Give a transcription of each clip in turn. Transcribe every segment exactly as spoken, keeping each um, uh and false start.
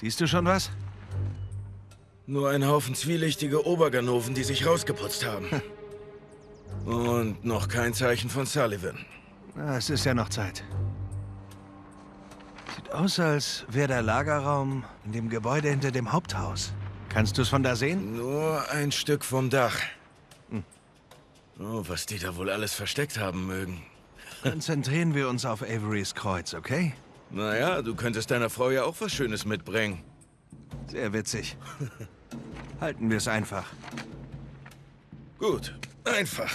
Siehst du schon was? Nur ein Haufen zwielichtige Oberganoven, die sich rausgeputzt haben. Und noch kein Zeichen von Sullivan. Na, es ist ja noch Zeit. Sieht aus, als wäre der Lagerraum in dem Gebäude hinter dem Haupthaus. Kannst du es von da sehen? Nur ein Stück vom Dach. Hm. Oh, was die da wohl alles versteckt haben mögen. Konzentrieren wir uns auf Averys Kreuz, okay? Naja, du könntest deiner Frau ja auch was Schönes mitbringen. Sehr witzig. Halten wir es einfach. Gut, einfach.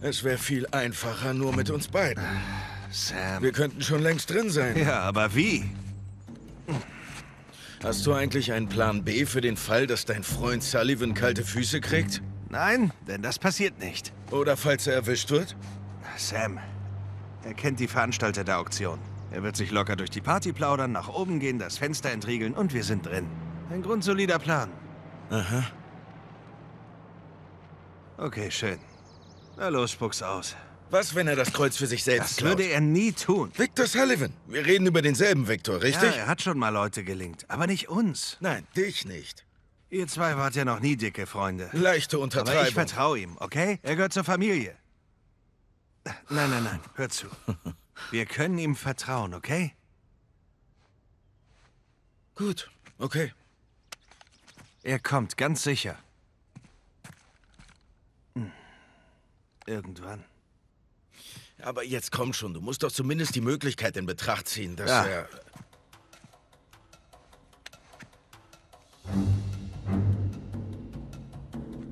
Es wäre viel einfacher nur mit uns beiden. Sam. Wir könnten schon längst drin sein. Ja, aber wie? Hast du eigentlich einen Plan B für den Fall, dass dein Freund Sullivan kalte Füße kriegt? Nein, denn das passiert nicht. Oder falls er erwischt wird? Sam, er kennt die Veranstalter der Auktion. Er wird sich locker durch die Party plaudern, nach oben gehen, das Fenster entriegeln und wir sind drin. Ein grundsolider Plan. Aha. Okay, schön. Na los, spuck's aus. Was, wenn er das Kreuz für sich selbst klaut? Das würde er nie tun. Victor Sullivan. Wir reden über denselben Victor, richtig? Ja, er hat schon mal Leute gelingt, aber nicht uns. Nein, dich nicht. Ihr zwei wart ja noch nie dicke Freunde. Leichte Untertreibung. Aber ich vertraue ihm, okay? Er gehört zur Familie. Nein, nein, nein, hör zu. Wir können ihm vertrauen, okay? Gut, okay. Er kommt, ganz sicher. Hm. Irgendwann. Aber jetzt komm schon, du musst doch zumindest die Möglichkeit in Betracht ziehen, dass ja. er...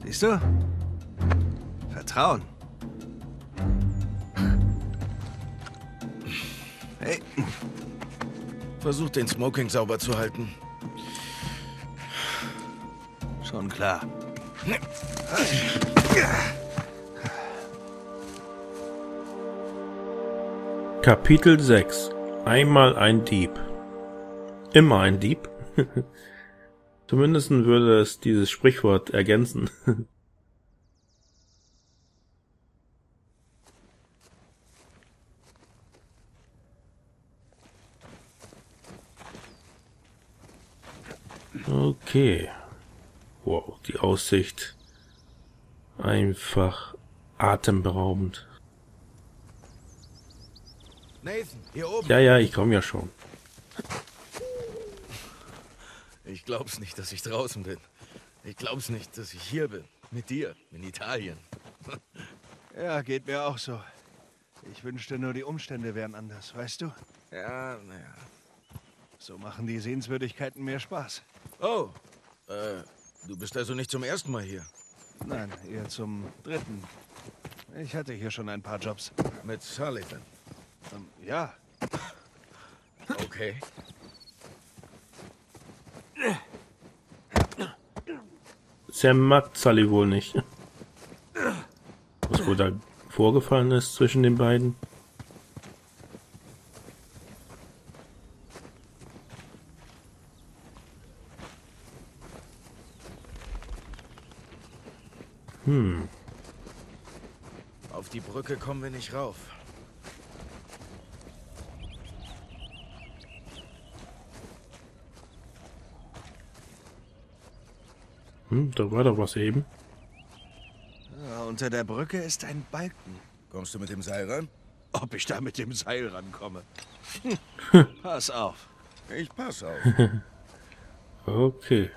Siehst du? Vertrauen. Hey. Versuch, den Smoking sauber zu halten. Schon klar. Kapitel sechs. Einmal ein Dieb. Immer ein Dieb. Zumindest würde es dieses Sprichwort ergänzen. Okay. Wow, die Aussicht. Einfach atemberaubend. Nathan, hier oben. Ja, ja, ich komme ja schon. Ich glaub's nicht, dass ich draußen bin. Ich glaub's nicht, dass ich hier bin. Mit dir, in Italien. Ja, geht mir auch so. Ich wünschte nur, die Umstände wären anders, weißt du? Ja, naja. So machen die Sehenswürdigkeiten mehr Spaß. Oh, äh, du bist also nicht zum ersten Mal hier? Nein, eher zum dritten. Ich hatte hier schon ein paar Jobs. Mit Sullivan? Ähm, ja. Okay. Sam mag Sully wohl nicht. Was wohl da vorgefallen ist zwischen den beiden? Hm. Auf die Brücke kommen wir nicht rauf. Hm, da war doch was eben. Ja, unter der Brücke ist ein Balken. Kommst du mit dem Seil ran? Ob ich da mit dem Seil rankomme? Hm. Pass auf. Ich pass auf. Okay.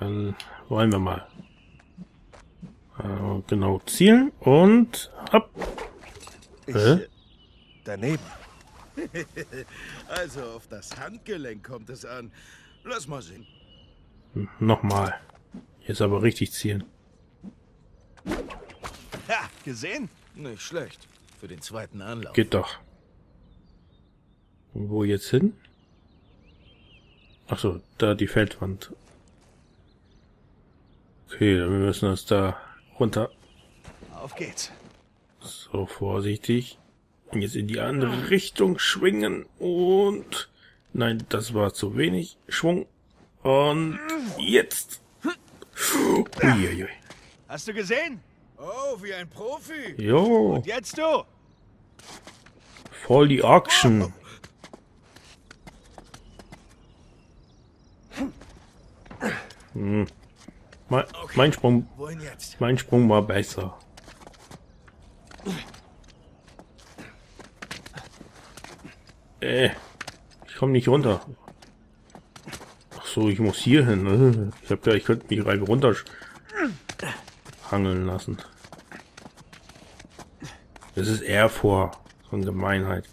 Dann wollen wir mal. Äh, genau, zielen und ab. Ich, äh? Daneben. Also auf das Handgelenk kommt es an. Lass mal sehen. Nochmal. Jetzt aber richtig zielen. Ha, gesehen? Nicht schlecht. Für den zweiten Anlauf. Geht doch. Und wo jetzt hin? Achso, da die Feldwand. Okay, dann müssen wir uns da runter. Auf geht's. So, vorsichtig. Und jetzt in die andere Richtung schwingen und... Nein, das war zu wenig Schwung. Und jetzt. Uiuiui. Hast du gesehen? Oh, wie ein Profi. Jo. Und jetzt du. Voll die Action. Hm. Mein, okay. mein Sprung, mein Sprung war besser. Äh, ich komme nicht runter. Ach so, ich muss hier hin. Ich habe gleich, ich könnte mich rein runter hangeln lassen. Das ist eher vor so eine Gemeinheit.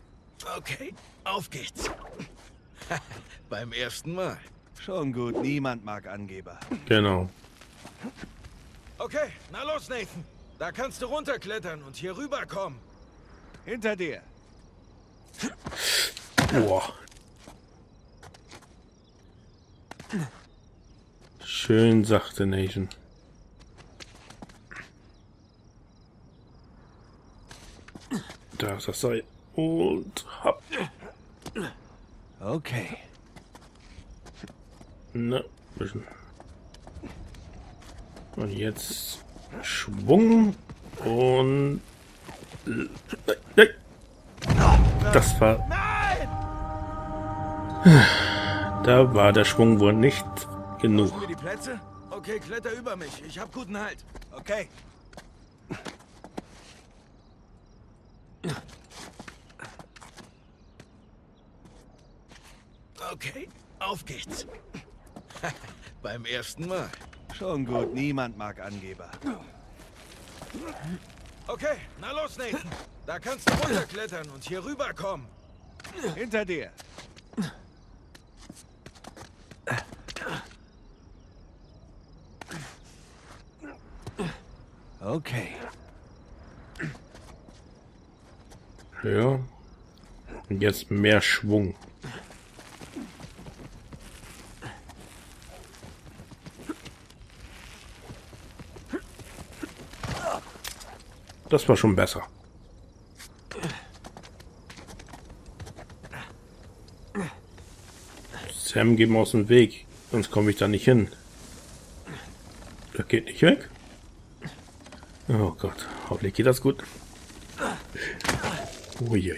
Okay, auf geht's. Beim ersten Mal. Schon gut, niemand mag Angeber. Genau. Okay, na los, Nathan. Da kannst du runterklettern und hier rüberkommen. Hinter dir. Boah. Schön, sachte Nathan. Da ist das Seil. Und hab. Okay. Na, bisschen. Und jetzt Schwung und nein, das war. Da war der Schwung wohl nicht genug. Hast du die Plätze? Okay, kletter über mich. Ich hab guten Halt. Okay. Okay, auf geht's. Beim ersten Mal. Schon gut, niemand mag Angeber. Okay, na los, Nathan. Da kannst du runterklettern und hier rüberkommen. Hinter dir. Okay. Ja. Und jetzt mehr Schwung. Das war schon besser. Sam, geh mal aus dem Weg, sonst komme ich da nicht hin. Das geht nicht weg. Oh Gott, hoffentlich geht das gut. Uiuiui.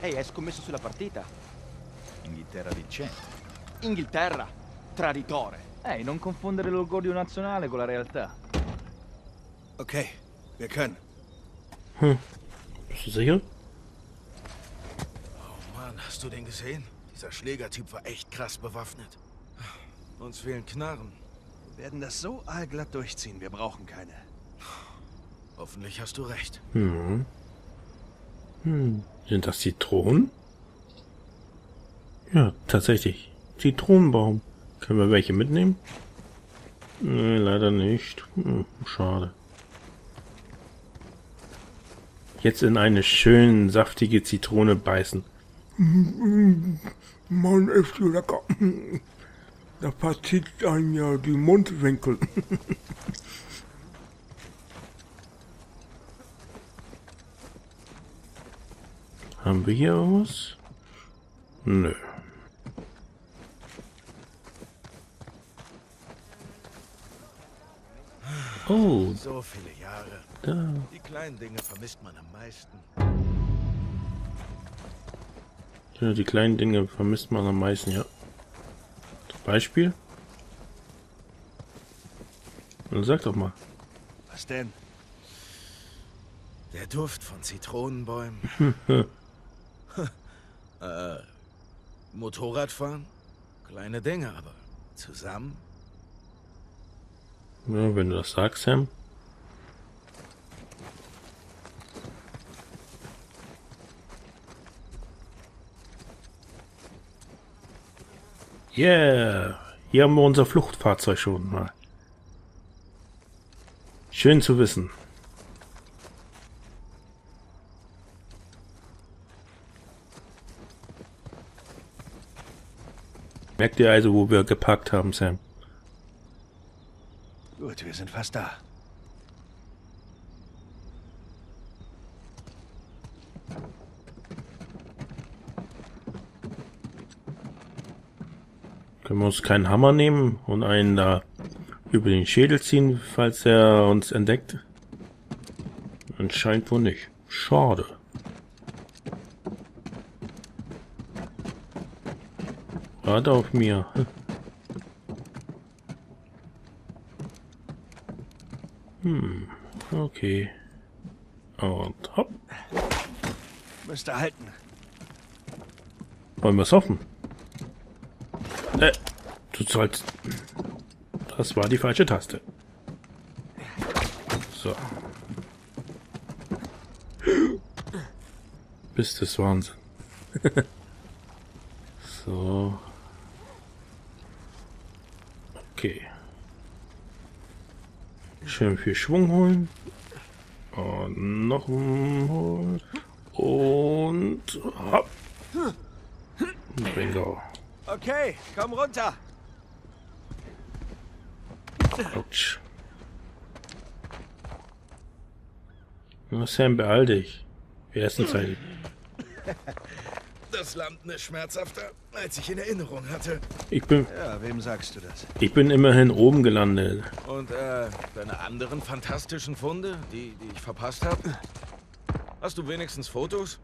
Hey, hai scommesso sulla partita? Inghilterra vincente. Inghilterra? Traditore. Ehi, hey, non confondere l'orgoglio nazionale con la realtà. Okay, wir können. Hm. Bist du sicher? Oh Mann, hast du den gesehen? Dieser Schlägertyp war echt krass bewaffnet. Uns fehlen Knarren. Wir werden das so allglatt durchziehen, wir brauchen keine. Hoffentlich hast du recht. Hm. Hm. Sind das Zitronen? Ja, tatsächlich. Zitronenbaum. Können wir welche mitnehmen? Nee, leider nicht. Hm, schade. Jetzt in eine schön saftige Zitrone beißen. Mann, ist so lecker. Da verzieht einem ja die Mundwinkel. Haben wir hier was? Nö. Oh. So viele Jahre. Da. Die kleinen Dinge vermisst man am meisten. Ja, die kleinen Dinge vermisst man am meisten, ja. Zum Beispiel? Dann sag doch mal. Was denn? Der Duft von Zitronenbäumen. äh, Motorradfahren? Kleine Dinge, aber zusammen? Ja, wenn du das sagst, Sam. Yeah! Hier haben wir unser Fluchtfahrzeug schon mal. Schön zu wissen. Merkt ihr also, wo wir geparkt haben, Sam? Gut, wir sind fast da. Können wir uns keinen Hammer nehmen und einen da über den Schädel ziehen, falls er uns entdeckt? Anscheinend wohl nicht. Schade. Warte auf mir. Hm, okay. Und hopp. Müsste halten. Wollen wir es hoffen? Äh, du sollst... Das war die falsche Taste. So. Bist des Wahnsinn. So. Okay. Schön viel Schwung holen. Und noch holen. Und hopp. Bingo. Okay, komm runter. Autsch. Na Sam, beeil dich. Wir essen Zeit. Das Landen ist schmerzhafter, als ich in Erinnerung hatte. Ich bin... Ja, wem sagst du das? Ich bin immerhin oben gelandet. Und, äh, deine anderen fantastischen Funde, die, die ich verpasst habe? Hast du wenigstens Fotos?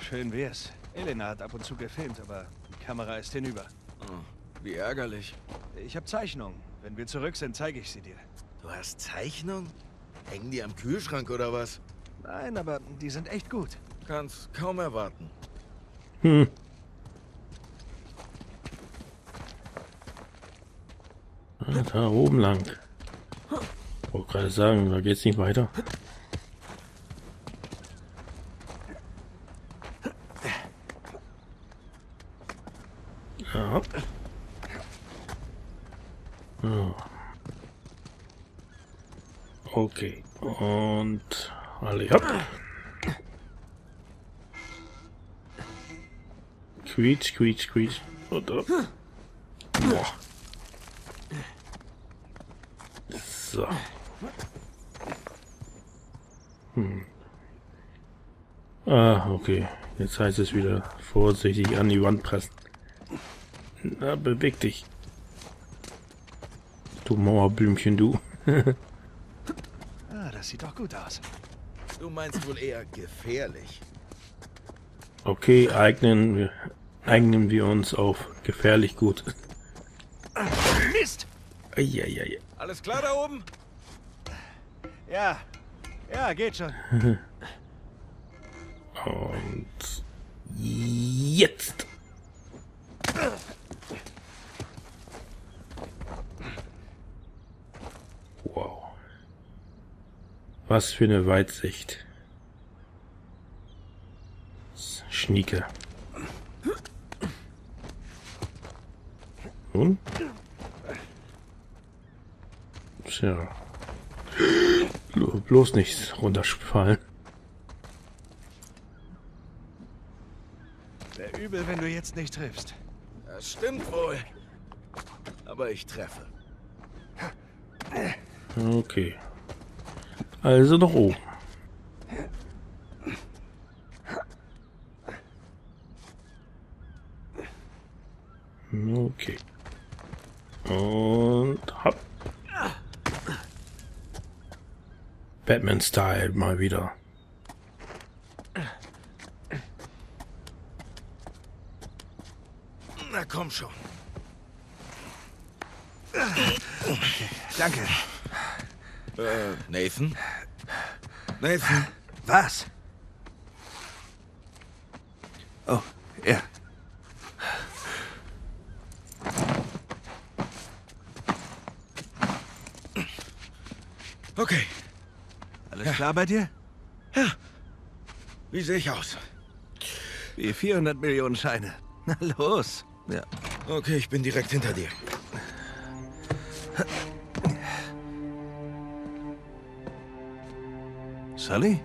Schön wär's. Elena hat ab und zu gefilmt, aber die Kamera ist hinüber. Oh, wie ärgerlich. Ich habe Zeichnungen. Wenn wir zurück sind, zeige ich sie dir. Du hast Zeichnungen? Hängen die am Kühlschrank oder was? Nein, aber die sind echt gut. Kann's kaum erwarten. Hm. Ah, da oben lang. Ich wollte gerade sagen, da geht's nicht weiter. Ja. Ja. Okay. Und alle hopp. Quietsch, quietsch, quietsch. Und hopp. Boah. So. Hm. Ah, okay. Jetzt heißt es wieder vorsichtig an die Wand pressen. Na, beweg dich. Du Mauerblümchen, du. Ah, das sieht doch gut aus. Du meinst wohl eher gefährlich. Okay, eignen wir, eignen wir uns auf gefährlich gut. Mist! Eieiei. Alles klar da oben? Ja, ja, geht schon. Und jetzt! Was für eine Weitsicht. Schnieke. Nun? Tja. Bloß nichts runterfallen. Wäre übel, wenn du jetzt nicht triffst. Das stimmt wohl. Aber ich treffe. Okay. Also nach oben. Okay. Und hopp. Batman-Style mal wieder. Na komm schon. Okay, danke. Äh, Nathan? Nathan? Was? Oh, ja. Okay. Alles ja. Klar bei dir? Ja. Wie sehe ich aus? Wie vierhundert Millionen Scheine. Na los. Ja. Okay, ich bin direkt hinter dir. Sully?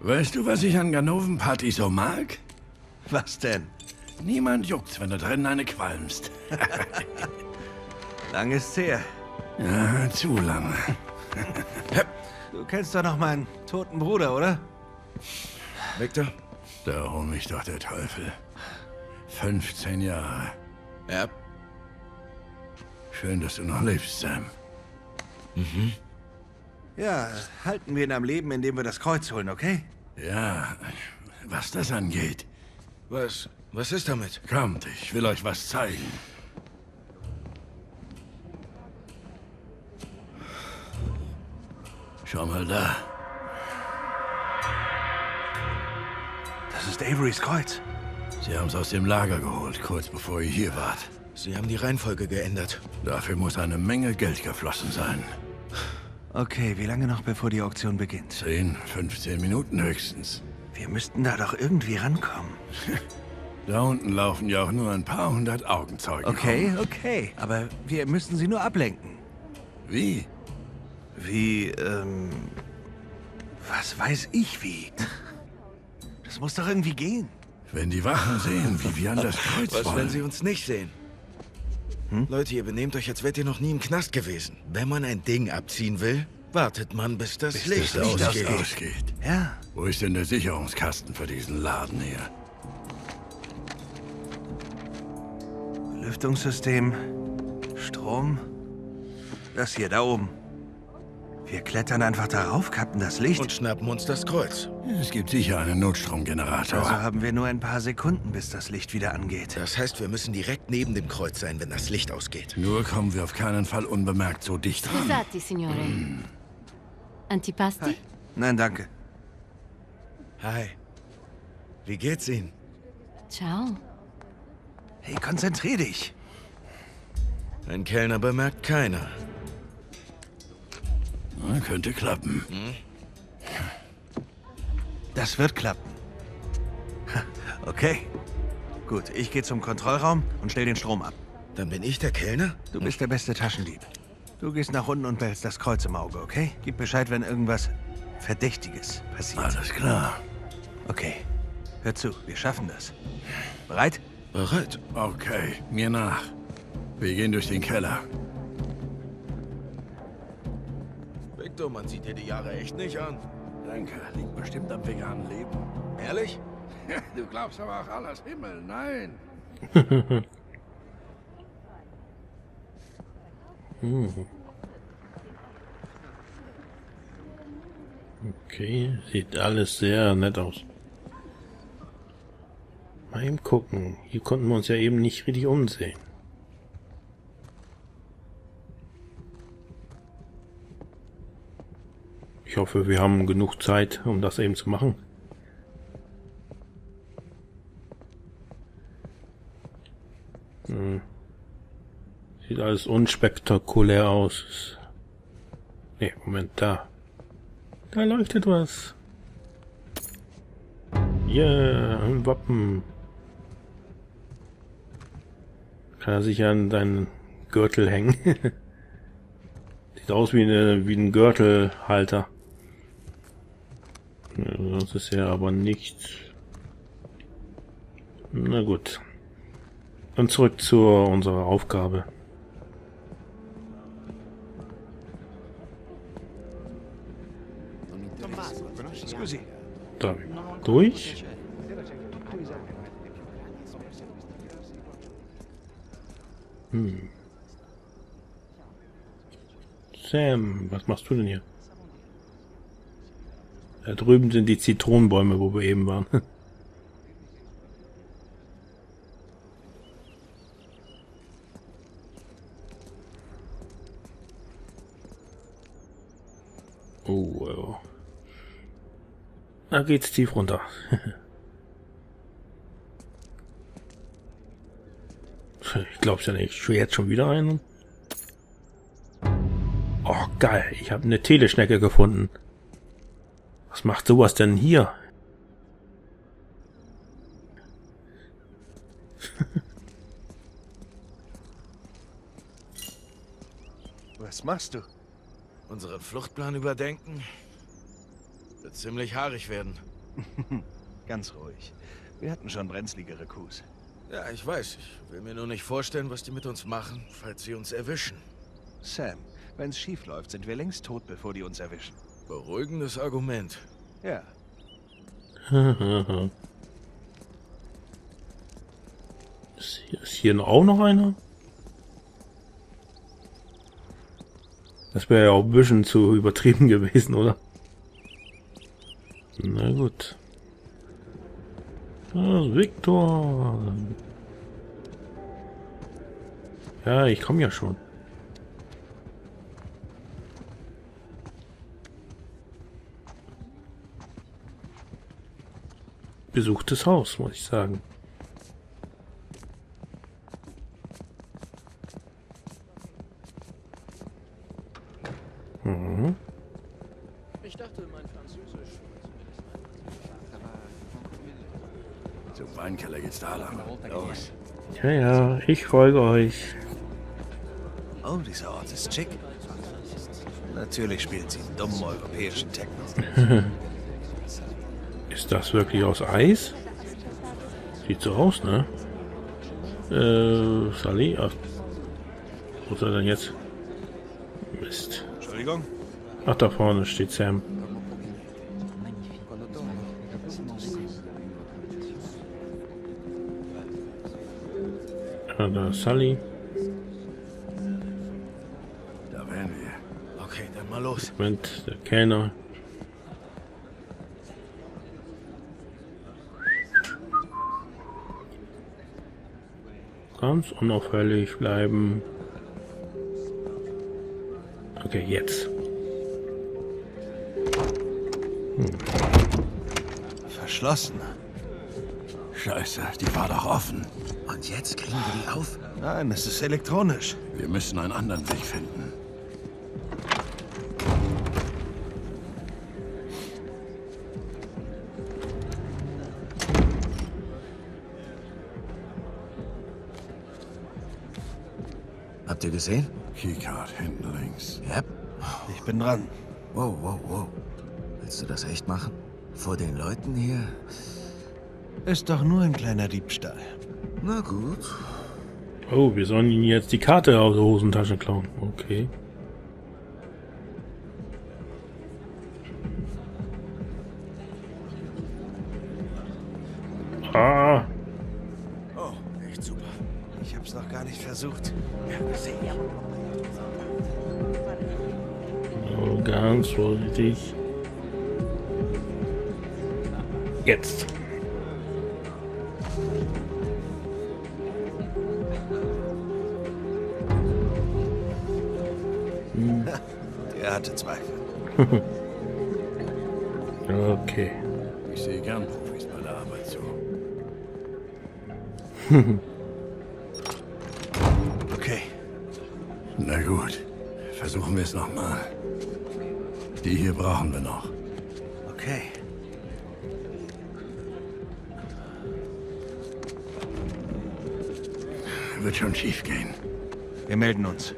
Weißt du, was ich an Ganoven-Party so mag? Was denn? Niemand juckt's, wenn du drinnen eine qualmst. Lang ist's her. Ja, zu lange. Du kennst doch noch meinen toten Bruder, oder? Victor? Da hol mich doch der Teufel. fünfzehn Jahre. Ja. Schön, dass du noch lebst, Sam. Mhm. Ja, halten wir ihn am Leben, indem wir das Kreuz holen, okay? Ja, was das angeht. Was, was ist damit? Kommt, ich will euch was zeigen. Schau mal da. Das ist Averys Kreuz. Sie haben es aus dem Lager geholt, kurz bevor ihr hier wart. Sie haben die Reihenfolge geändert. Dafür muss eine Menge Geld geflossen sein. Okay, wie lange noch, bevor die Auktion beginnt? zehn, fünfzehn Minuten höchstens. Wir müssten da doch irgendwie rankommen. Da unten laufen ja auch nur ein paar hundert Augenzeugen. Okay, rum. Okay. Aber wir müssen sie nur ablenken. Wie? Wie, ähm... was weiß ich wie? Das muss doch irgendwie gehen. Wenn die Wachen sehen, wie wir an das Kreuz wollen. Was, wenn sie uns nicht sehen? Hm? Leute, ihr benehmt euch, als wärt ihr noch nie im Knast gewesen. Wenn man ein Ding abziehen will, wartet man, bis das bis Licht das ausgeht. Das ausgeht. Ja. Wo ist denn der Sicherungskasten für diesen Laden hier? Lüftungssystem, Strom, das hier da oben. Wir klettern einfach darauf, kappen das Licht und schnappen uns das Kreuz. Es gibt sicher einen Notstromgenerator. Also haben wir nur ein paar Sekunden, bis das Licht wieder angeht. Das heißt, wir müssen direkt neben dem Kreuz sein, wenn das Licht ausgeht. Nur kommen wir auf keinen Fall unbemerkt so dicht ran. Scusate, Signore. Mm. Antipasti? Hi. Nein, danke. Hi. Wie geht's Ihnen? Ciao. Hey, konzentrier dich. Ein Kellner bemerkt keiner. Könnte klappen. Das wird klappen. Okay. Gut, ich gehe zum Kontrollraum und stell den Strom ab. Dann bin ich der Kellner? Du bist der beste Taschendieb. Du gehst nach unten und behältst das Kreuz im Auge, okay? Gib Bescheid, wenn irgendwas Verdächtiges passiert. Alles klar. Okay. Hör zu, wir schaffen das. Bereit? Bereit. Okay, mir nach. Wir gehen durch den Keller. Victor, man sieht dir die Jahre echt nicht an. Danke, liegt bestimmt am veganen Leben. Ehrlich? Du glaubst aber auch alles Himmel, nein. hm. Okay, sieht alles sehr nett aus. Mal eben gucken. Hier konnten wir uns ja eben nicht richtig umsehen. Ich hoffe, wir haben genug Zeit, um das eben zu machen. Hm. Sieht alles unspektakulär aus. Ne, Moment, da. Da leuchtet was. Yeah, ein Wappen. Kann er sich an seinen Gürtel hängen. Sieht aus wie, eine, wie ein Gürtelhalter. Sonst ist ja aber nichts. Na gut. Dann zurück zu unserer Aufgabe. Da durch. Hm. Sam, was machst du denn hier? Da drüben sind die Zitronenbäume, wo wir eben waren. Oh, wow. Da geht's tief runter. Ich glaub's ja nicht. Ich schwöre jetzt schon wieder einen. Oh, geil. Ich habe eine Teleschnecke gefunden. Was macht sowas denn hier? Was machst du? Unseren Fluchtplan überdenken? Wird ziemlich haarig werden. Ganz ruhig. Wir hatten schon brenzligere Coups. Ja, ich weiß. Ich will mir nur nicht vorstellen, was die mit uns machen, falls sie uns erwischen. Sam, wenn es schief läuft, sind wir längst tot, bevor die uns erwischen. Beruhigendes Argument. Ja. Ist hier, ist hier auch noch einer? Das Das wäre ja auch ein bisschen zu übertrieben gewesen, oder? Na gut. Ah, Victor. Ja, ich komme ja schon. Besuchtes Haus, muss ich sagen. Mhm. Ich dachte, mein Französisch. Zum Weinkeller geht's da lang. Los. Ja, ja, ich folge euch. Oh, dieser Ort ist schick. Natürlich spielt sie einen dummen europäischen Techno. Ist das wirklich aus Eis? Sieht so aus, ne? Äh, Sally? Ach, wo ist er denn jetzt? Mist. Entschuldigung? Ach, da vorne steht Sam. Ah, da ist Sally. Da wären wir. Okay, dann mal los. Moment, der Kellner. Ganz unauffällig bleiben. Okay, jetzt. Hm. Verschlossen. Scheiße, die war doch offen. Und jetzt kriegen wir die auf? Nein, es ist elektronisch. Wir müssen einen anderen Weg finden. Habt ihr gesehen? Keycard hinten links. Yep. Ich bin dran. Wow, wow, wow. Willst du das echt machen? Vor den Leuten hier? Ist doch nur ein kleiner Diebstahl. Na gut. Oh, wir sollen ihnen jetzt die Karte aus der Hosentasche klauen. Okay. Ah. Oh, echt super. Ich hab's noch gar nicht versucht. Oh, ganz vorsichtig. Jetzt. Hm. Der hatte Zweifel. Okay. Ich sehe gern Profis bei der Arbeit zu. Okay. Na gut. Versuchen wir es nochmal. Die hier brauchen wir noch. Okay. Wird schon schief gehen. Wir melden uns.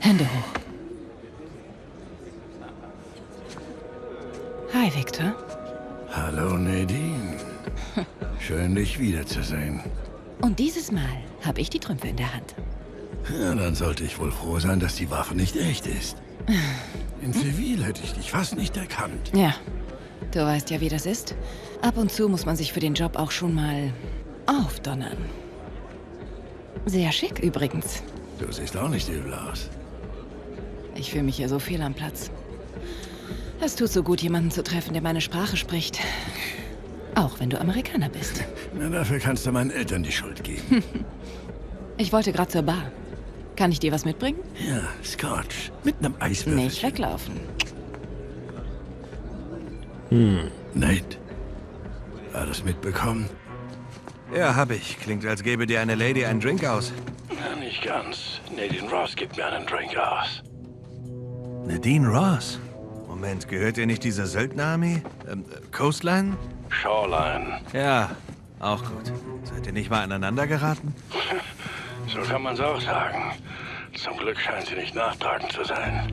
Hände hoch. Hi, Victor. Hallo, Nadine. Schön, dich wiederzusehen. Und dieses Mal habe ich die Trümpfe in der Hand. Ja, dann sollte ich wohl froh sein, dass die Waffe nicht echt ist. In Zivil hätte ich dich fast nicht erkannt. Ja, du weißt ja, wie das ist. Ab und zu muss man sich für den Job auch schon mal aufdonnern. Sehr schick übrigens. Du siehst auch nicht übel aus. Ich fühle mich hier so fehl am Platz. Es tut so gut, jemanden zu treffen, der meine Sprache spricht. Auch wenn du Amerikaner bist. Na, dafür kannst du meinen Eltern die Schuld geben. Ich wollte gerade zur Bar. Kann ich dir was mitbringen? Ja, Scotch. Mit einem Eiswürfel. Nicht weglaufen. Hm. Nate. Alles mitbekommen? Ja, hab ich. Klingt, als gäbe dir eine Lady einen Drink aus. Ja, nicht ganz. Nadine Ross gibt mir einen Drink aus. Nadine Ross? Moment, gehört ihr nicht dieser Söldnerarmee? Ähm, Coastline? Shoreline. Ja, auch gut. Seid ihr nicht mal aneinander geraten? So kann man's auch sagen. Zum Glück scheint sie nicht nachtragend zu sein.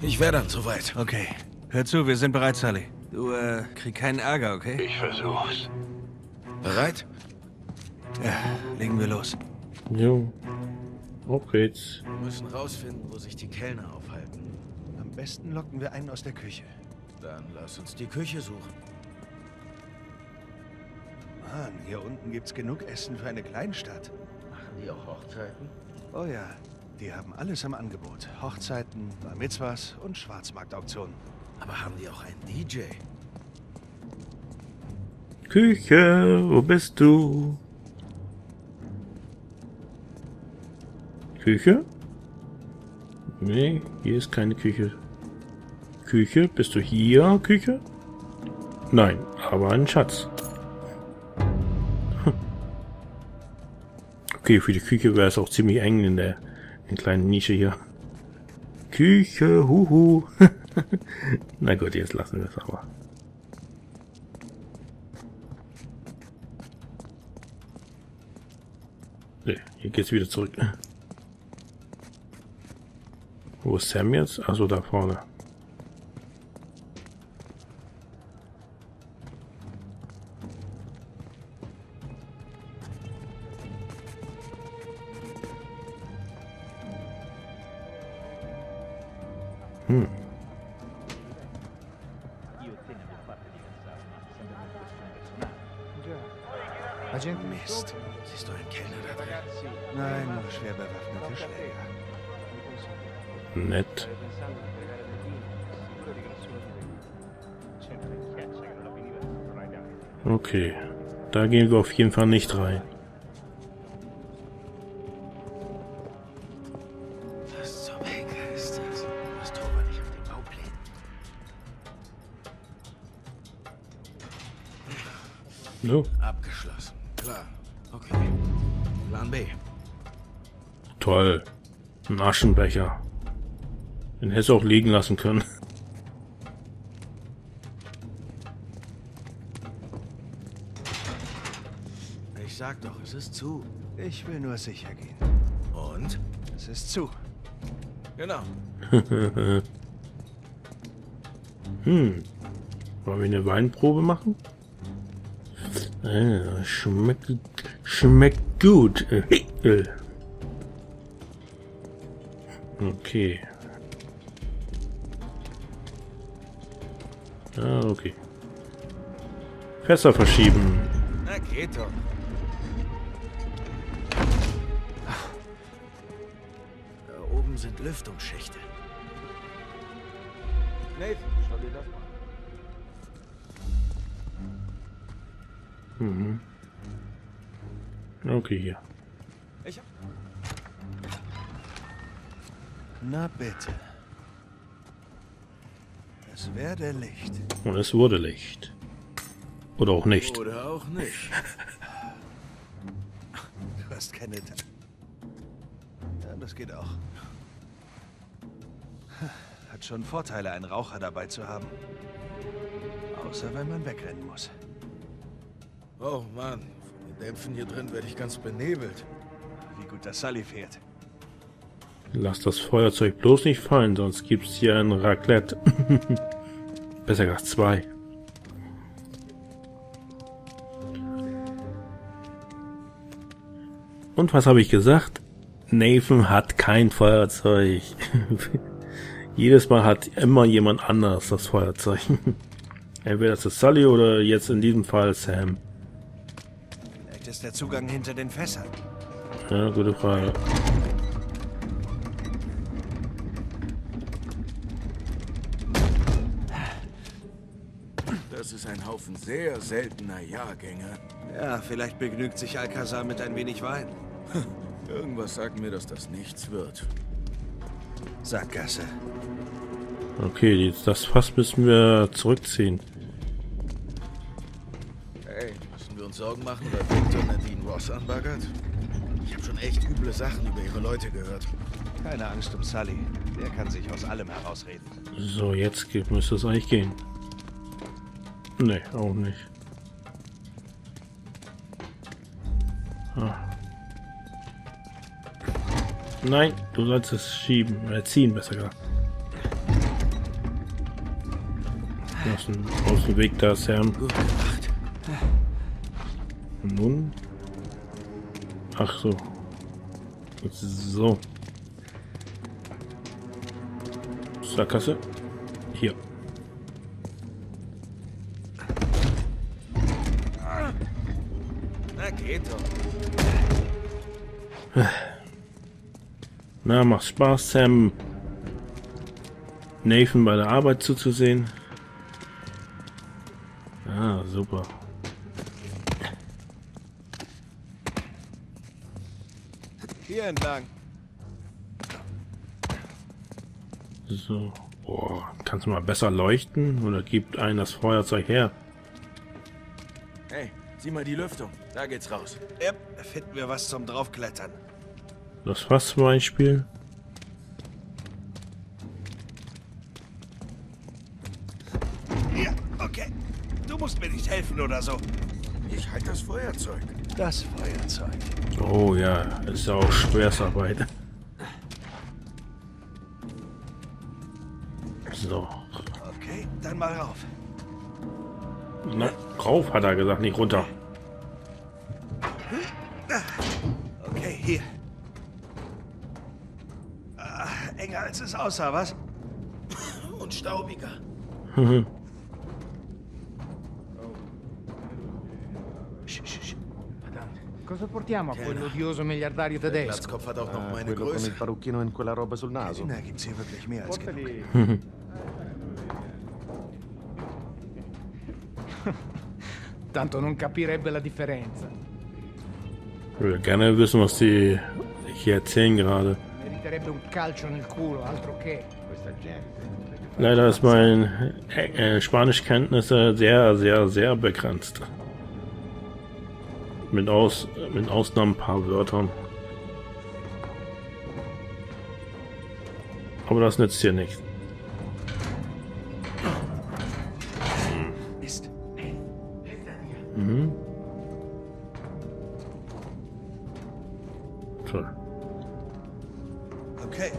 Ich wäre dann soweit. Okay. Hör zu, wir sind bereit, Sally. Du, äh, krieg keinen Ärger, okay? Ich versuch's. Bereit? Ja, legen wir los. Jo. Auf geht's. Wir müssen rausfinden, wo sich die Kellner aufhalten. Am besten locken wir einen aus der Küche. Dann lass uns die Küche suchen. Mann, hier unten gibt's genug Essen für eine Kleinstadt. Machen die auch Hochzeiten? Oh ja, die haben alles am Angebot. Hochzeiten, Bar Mitzwas und Schwarzmarktauktionen. Aber haben die auch einen D J? Küche, wo bist du? Küche? Nee, hier ist keine Küche. Küche, bist du hier, Küche? Nein, aber ein Schatz. Okay, für die Küche wäre es auch ziemlich eng in der, in der kleinen Nische hier. Küche, huhu. Na gut, jetzt lassen wir es aber. Nee, hier geht's wieder zurück. Wo ist Sam jetzt? Achso, da vorne. Hm. Mist. Siehst du einen Kellner da drin? Nein, nur schwer bewaffnete Schläger. Nett. Okay. Da gehen wir auf jeden Fall nicht rein. No. Abgeschlossen. Klar. Okay. Plan B. Toll. Ein Aschenbecher. Den hättest du auch liegen lassen können. Ich sag doch, es ist zu. Ich will nur sicher gehen. Und? Es ist zu. Genau. Hm. Wollen wir eine Weinprobe machen? Ah, schmeckt, schmeckt gut. Okay. Ah, okay. Fässer verschieben. Na geht doch. Da oben sind Lüftungsschächte. Nathan, schau dir das mal. Mhm. Okay, hier. Ich hab... Na bitte. Es werde Licht. Und es wurde Licht. Oder auch nicht. Oder auch nicht. Du hast keine... Ta ja, das geht auch. Hat schon Vorteile, einen Raucher dabei zu haben. Außer wenn man wegrennen muss. Oh Mann, von den Dämpfen hier drin werde ich ganz benebelt. Wie gut das Sully fährt. Lass das Feuerzeug bloß nicht fallen, sonst gibt's hier ein Raclette. Besser gesagt zwei. Und was habe ich gesagt? Nathan hat kein Feuerzeug. Jedes Mal hat immer jemand anders das Feuerzeug. Entweder das ist Sully oder jetzt in diesem Fall Sam. Ist der Zugang hinter den Fässern? Ja, gute Frage. Das ist ein Haufen sehr seltener Jahrgänge. Ja, vielleicht begnügt sich Alcazar mit ein wenig Wein. Irgendwas sagt mir, dass das nichts wird. Sackgasse. Okay, jetzt das Fass müssen wir zurückziehen. Sorgen machen, weil Victor Nadine Ross anbaggert? Ich habe schon echt üble Sachen über ihre Leute gehört. Keine Angst um Sully. Der kann sich aus allem herausreden. So, jetzt geht, müsste es eigentlich gehen. Nee, auch nicht. Ah. Nein, du sollst es schieben, äh, ziehen besser gesagt. Aus dem, aus dem Weg da, Sam. Gut gemacht. Nun? Ach so. So. Sackgasse. Hier. Na, geht doch. Na, macht Spaß, Sam. Nathan bei der Arbeit zuzusehen. Ah, super. Hier entlang. So. Boah, kannst du mal besser leuchten? Oder gibt einen das Feuerzeug her? Hey, sieh mal die Lüftung. Da geht's raus. Yep, da finden wir was zum draufklettern. Das Fass zum Beispiel. Ja, okay. Du musst mir nicht helfen oder so. Ich halte das Feuerzeug. Das Feuerzeug. Oh ja, ist ja auch Schwerstarbeit. So. Okay, dann mal rauf. Na, rauf hat er gesagt, nicht runter. Okay, hier. Ah, enger als es aussah, was? Und staubiger. Cosa portiamo a quell'odioso miliardario tedesco? Platzkopf hat auch noch meine Größe. Quello con il parrucchino in quella roba sul naso. Da gibt's hier wirklich mehr als genug. Tanto non capirebbe la differenza. Ich würde gerne wissen, was die hier erzählen gerade. Meriterebbe un calcio nel culo, altro che. Leider ist mein äh, Spanischkenntnisse sehr, sehr, sehr begrenzt. Mit aus mit Ausnahme ein paar Wörtern. Aber das nützt hier nichts. Mhm. Toll. Okay.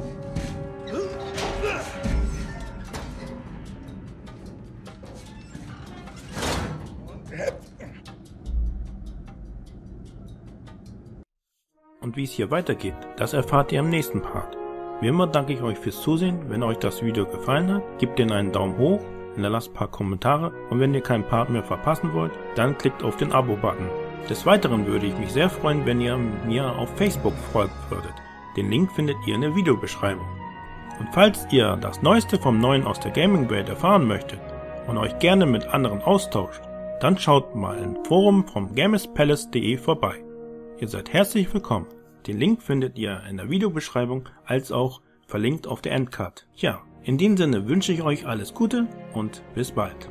Und wie es hier weitergeht, das erfahrt ihr im nächsten Part. Wie immer danke ich euch fürs Zusehen. Wenn euch das Video gefallen hat, gebt ihr einen Daumen hoch, hinterlasst ein paar Kommentare und wenn ihr keinen Part mehr verpassen wollt, dann klickt auf den Abo-Button. Des Weiteren würde ich mich sehr freuen, wenn ihr mir auf Facebook folgen würdet. Den Link findet ihr in der Videobeschreibung. Und falls ihr das Neueste vom Neuen aus der Gaming-Welt erfahren möchtet und euch gerne mit anderen austauscht, dann schaut mal im Forum vom gamespalace punkt de vorbei. Ihr seid herzlich willkommen. Den Link findet ihr in der Videobeschreibung als auch verlinkt auf der Endcard. Ja, in dem Sinne wünsche ich euch alles Gute und bis bald.